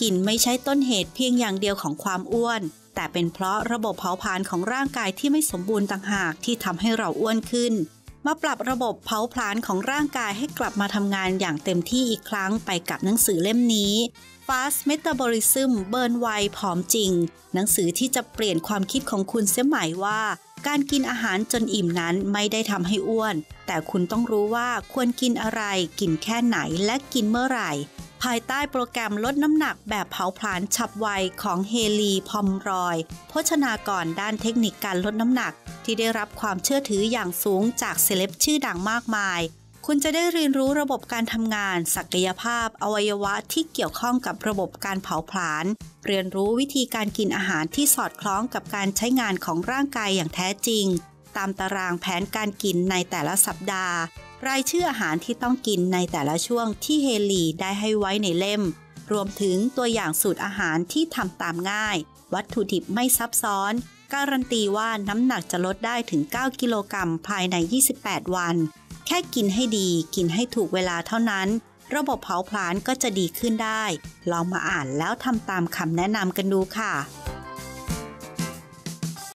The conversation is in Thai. กินไม่ใช่ต้นเหตุเพียงอย่างเดียวของความอ้วนแต่เป็นเพราะระบบเผาผลาญของร่างกายที่ไม่สมบูรณ์ต่างหากที่ทำให้เราอ้วนขึ้นมาปรับระบบเผาผลาญของร่างกายให้กลับมาทำงานอย่างเต็มที่อีกครั้งไปกับหนังสือเล่มนี้ Fast Metabolism เบิร์นไวผอมจริงหนังสือที่จะเปลี่ยนความคิดของคุณเสียใหม่ว่าการกินอาหารจนอิ่มนั้นไม่ได้ทำให้อ้วนแต่คุณต้องรู้ว่าควรกินอะไรกินแค่ไหนและกินเมื่อไหร่ภายใต้โปรแกรมลดน้ำหนักแบบเผาผลาญฉับไวของเฮลี พอมรอยโภชนากรด้านเทคนิคการลดน้ำหนักที่ได้รับความเชื่อถืออย่างสูงจากเซเลบชื่อดังมากมายคุณจะได้เรียนรู้ระบบการทำงานศักยภาพอวัยวะที่เกี่ยวข้องกับระบบการเผาผลาญเรียนรู้วิธีการกินอาหารที่สอดคล้องกับการใช้งานของร่างกายอย่างแท้จริงตามตารางแผนการกินในแต่ละสัปดาห์รายชื่ออาหารที่ต้องกินในแต่ละช่วงที่เฮลีได้ให้ไว้ในเล่มรวมถึงตัวอย่างสูตรอาหารที่ทำตามง่ายวัตถุดิบไม่ซับซ้อนการันตีว่าน้ำหนักจะลดได้ถึง9กิโลกรัมภายใน28วันแค่กินให้ดีกินให้ถูกเวลาเท่านั้นระบบเผาผลาญก็จะดีขึ้นได้ลองมาอ่านแล้วทำตามคำแนะนำกันดูค่ะ